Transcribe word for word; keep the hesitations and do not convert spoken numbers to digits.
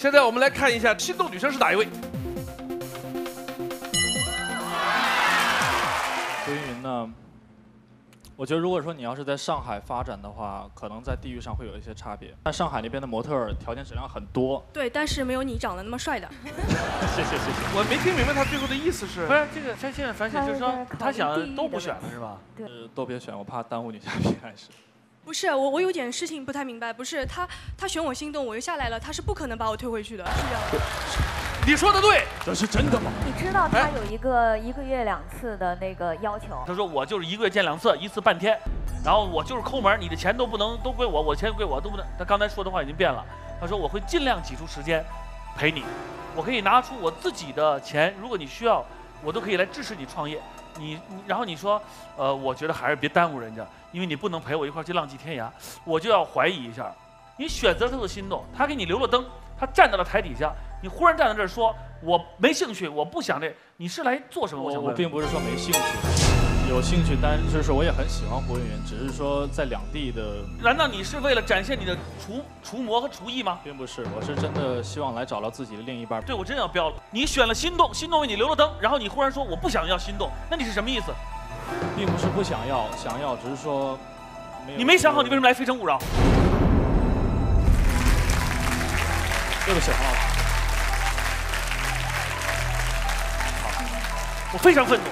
现在我们来看一下心动女生是哪一位？归云呢？我觉得如果说你要是在上海发展的话，可能在地域上会有一些差别。但上海那边的模特儿条件质量很多。对，但是没有你长得那么帅的。谢谢谢谢。我没听明白他最后的意思是。不是这个，他现在反省就是说，他想都不选了是吧？对、呃。都别选，我怕耽误女嘉宾还是。 不是我，我有点事情不太明白。不是他，他选我心动，我又下来了，他是不可能把我推回去的，是这样的。你说的对，这是真的吗？你知道他有一个、哎、一个月两次的那个要求。他说我就是一个月见两次，一次半天，然后我就是抠门，你的钱都不能都归我，我钱归我都不能。他刚才说的话已经变了，他说我会尽量挤出时间陪你，我可以拿出我自己的钱，如果你需要，我都可以来支持你创业。 你, 你，然后你说，呃，我觉得还是别耽误人家，因为你不能陪我一块去浪迹天涯，我就要怀疑一下。你选择他的心动，他给你留了灯，他站到了台底下，你忽然站在这儿说我没兴趣，我不想这，你是来做什么？我我并不是说没兴趣，有兴趣，但就是我也很喜欢胡云云，只是说在两地的。难道你是为了展现你的厨厨模和厨艺吗？并不是，我是真的希望来找到自己的另一半。对我真要飙了，你选了心动，心动为你留了灯，然后你忽然说我不想要心动，那你是什么意思？并不是不想要，想要，只是说没有。你没想好你为什么来《非诚勿扰》？对不起，黄老师。好，我非常愤怒。